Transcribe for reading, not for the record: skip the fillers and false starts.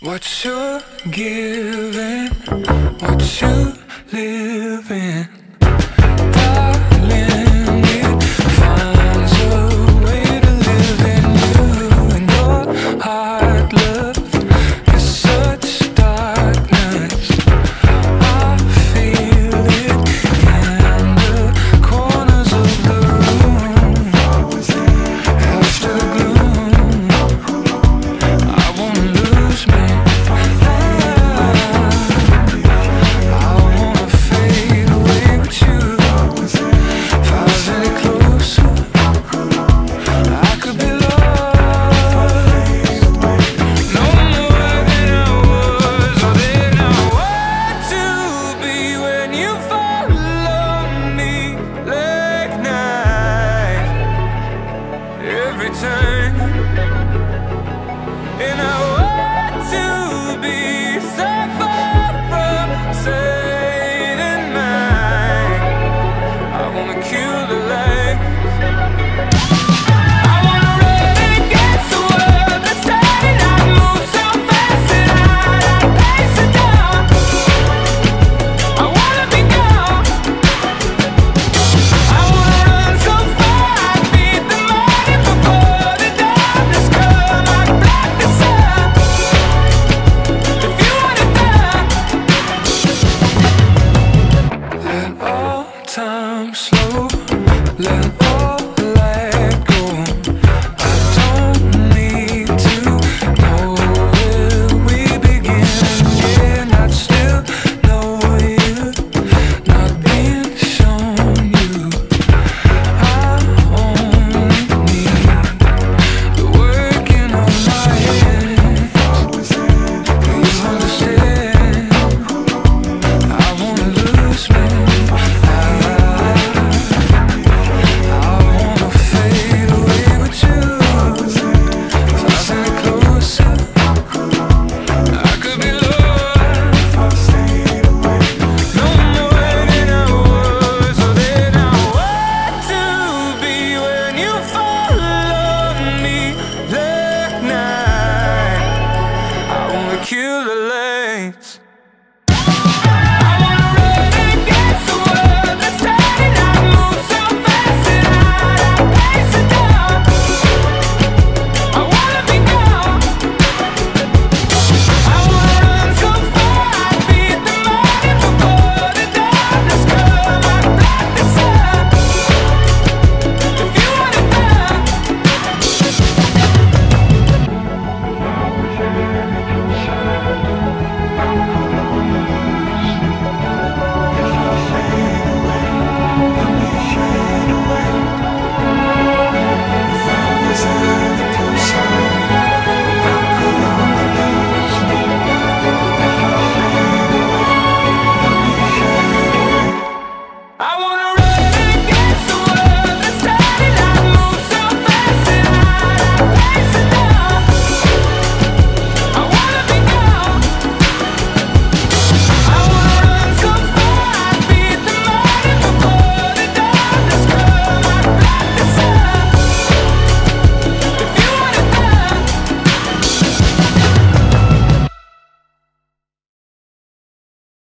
What you giving, what you living, darling, it finds a way to live in you. And your heart, love, is such darkness, I feel it in the corners of the room. After gloom, I won't lose me. And I want to be so far from sane and mine. I wanna kill the light. I wanna run against the world that's turning. I move so fast that I pace it down. I wanna be gone. I wanna run so far I beat the morning before the darkness comes. Time slow, let all light go. I don't need to know where we begin. Again, I still know you, not being shown you. I only need the working on my hands. Do you understand? I wanna lose me. Kill the lights.